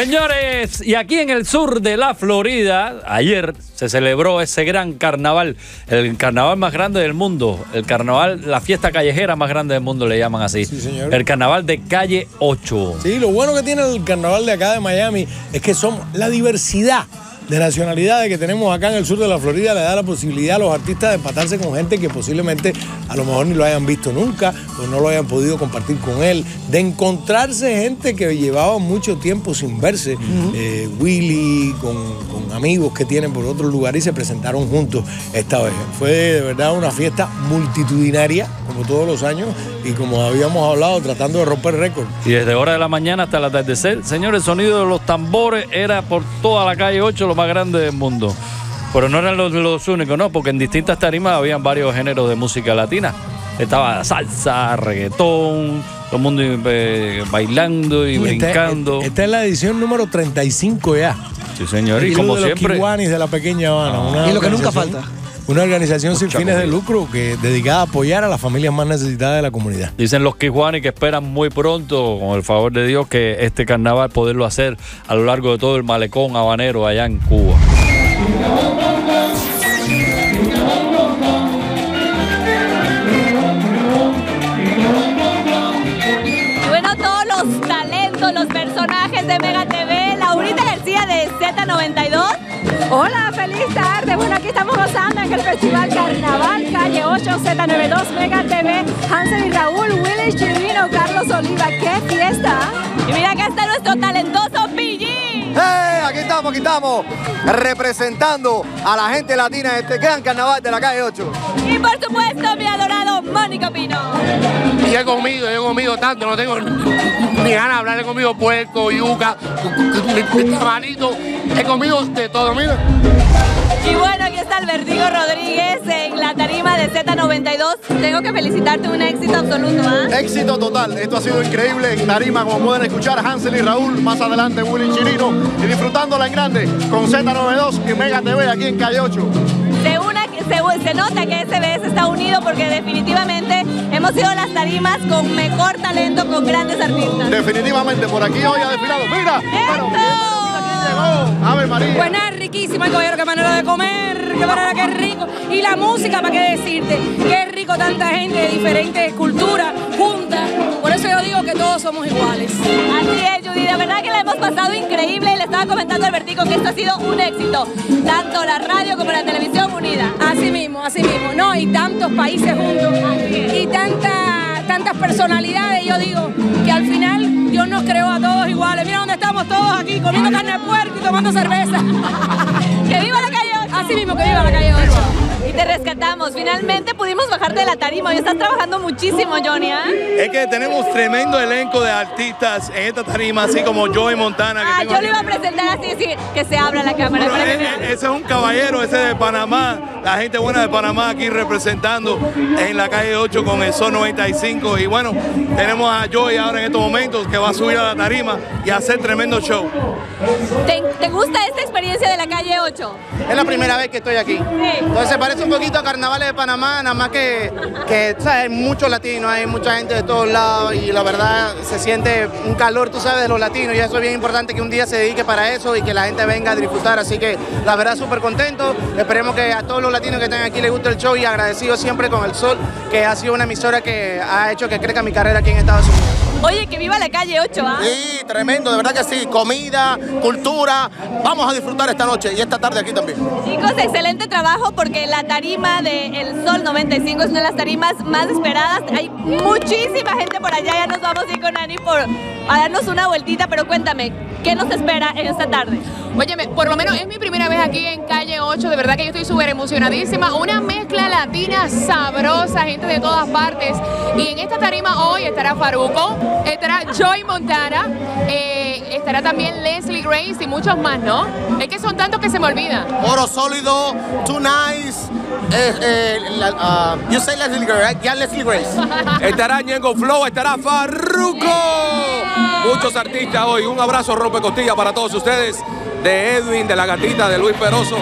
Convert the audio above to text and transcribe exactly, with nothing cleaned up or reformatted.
Señores, y aquí en el sur de la Florida, ayer se celebró ese gran carnaval, el carnaval más grande del mundo, el carnaval, la fiesta callejera más grande del mundo le llaman así. Sí, señor. El carnaval de Calle ocho. Sí, lo bueno que tiene el carnaval de acá de Miami es que somos la diversidad de nacionalidades que tenemos acá en el sur de la Florida, le da la posibilidad a los artistas de empatarse con gente que posiblemente a lo mejor ni lo hayan visto nunca o no lo hayan podido compartir con él, de encontrarse gente que llevaba mucho tiempo sin verse, uh-huh. eh, Willy con, con amigos que tienen por otro lugar y se presentaron juntos esta vez. Fue de verdad una fiesta multitudinaria, como todos los años y como habíamos hablado, tratando de romper récord. Y desde hora de la mañana hasta el atardecer, señores, el sonido de los tambores era por toda la calle ocho, lo más grande del mundo. Pero no eran los, los únicos, no, porque en distintas tarimas habían varios géneros de música latina. Estaba salsa, reggaetón, todo el mundo eh, bailando y, y brincando. Esta, esta es la edición número treinta y cinco ya. Sí, señor, y, y como de siempre. Los Kiwanis de la pequeña Habana. Y lo que nunca falta. Una organización Mucha sin fines comida. de lucro que dedicada a apoyar a las familias más necesitadas de la comunidad. Dicen los kiwanis que esperan muy pronto, con el favor de Dios, que este carnaval poderlo hacer a lo largo de todo el malecón habanero allá en Cuba. Y bueno, todos los talentos, los personajes de Mega T V, Laurita García de Z noventa y dos. Hola, feliz tarde. Bueno, aquí estamos gozando en el Festival Carnaval, Calle ocho, Z noventa y dos, Mega T V, Hansel y Raúl, Willy Chirino, Carlos Oliva. ¡Qué fiesta! Y mira que está nuestro talentoso Piyín. ¡Hey! Aquí estamos, aquí estamos, representando a la gente latina en este gran carnaval de la Calle ocho. Y por supuesto, mi adorado Mónico Pino. Y he comido, yo he comido tanto, no tengo ni ganas de hablarle conmigo, puerco, yuca, manito. He comido de todo, mira. Y bueno, aquí está Albertigo Rodríguez en la tarima de Z noventa y dos. Tengo que felicitarte, un éxito absoluto, ¿eh? Éxito total, esto ha sido increíble. En tarima, como pueden escuchar, Hansel y Raúl, más adelante Willy Chirino. Y disfrutándola en grande con Z noventa y dos y Mega T V aquí en Calle ocho. Se, una, se, se nota que S B S está unido porque definitivamente hemos sido las tarimas con mejor talento, con grandes artistas. Definitivamente, por aquí hoy ha desfilado. ¡Mira! ¡Esto! Ave María. Bueno, es riquísimo el caballero, qué manera de comer, qué manera, qué rico. Y la música, ¿para qué decirte? Qué rico, tanta gente de diferentes culturas, juntas. Por eso yo digo que todos somos iguales. Así es, Judy, de verdad que la hemos pasado increíble. Y le estaba comentando a Albertico que esto ha sido un éxito. Tanto la radio como la televisión unida. Así mismo, así mismo, ¿no? Y tantos países juntos. Y tanta, tantas personalidades, yo digo, que al final Dios nos creó a todos iguales. Mira dónde estamos todos aquí, comiendo carne de puerco y tomando cerveza. ¡Que viva la Calle ocho! Así mismo, que viva la Calle ocho. Y te rescatamos, finalmente pudimos bajarte de la tarima. Hoy estás trabajando muchísimo, Johnny, ¿eh? Es que tenemos tremendo elenco de artistas en esta tarima, así como Joey Montana. Que ah, yo le iba a presentar así, sí, que se abra la cámara. Bueno, ese, ese es un caballero, ese de Panamá, la gente buena de Panamá aquí representando en la Calle ocho con el Sol noventa y cinco. Y bueno, tenemos a Joey ahora en estos momentos que va a subir a la tarima y hacer tremendo show. ¿Te, te gusta esta experiencia de la Calle ocho? Es la primera vez que estoy aquí. Sí. Entonces parece un poquito a carnavales de Panamá, nada más que, que hay muchos latinos, hay mucha gente de todos lados y la verdad se siente un calor, tú sabes, de los latinos, y eso es bien importante que un día se dedique para eso y que la gente venga a disfrutar. Así que la verdad súper contento, esperemos que a todos los latinos que están aquí les guste el show y agradecido siempre con El Sol, que ha sido una emisora que ha hecho que crezca mi carrera aquí en Estados Unidos. Oye, que viva la Calle ocho, ¿ah? Sí, tremendo, de verdad que sí. Comida, cultura, vamos a disfrutar esta noche y esta tarde aquí también. Chicos, excelente trabajo porque la tarima de El Sol noventa y cinco es una de las tarimas más esperadas. Hay muchísima gente por allá, ya nos vamos a ir con Ani por, a darnos una vueltita, pero cuéntame, ¿qué nos espera en esta tarde? Óyeme, por lo menos es mi primera vez aquí en Calle ocho, de verdad que yo estoy súper emocionadísima. Una mezcla latina sabrosa, gente de todas partes. Y en esta tarima hoy estará Farruko, estará Joey Montana, eh, estará también Leslie Grace y muchos más, ¿no? Es que son tantos que se me olvida. Oro Sólido, Too Nice, eh, eh, la, uh, yo soy Leslie Grace, ya Leslie Grace. Estará Nengo Flow, estará Farruko. Yeah. Muchos artistas hoy, un abrazo rompe costilla para todos ustedes, de Edwin, de la gatita, de Luis Peroso.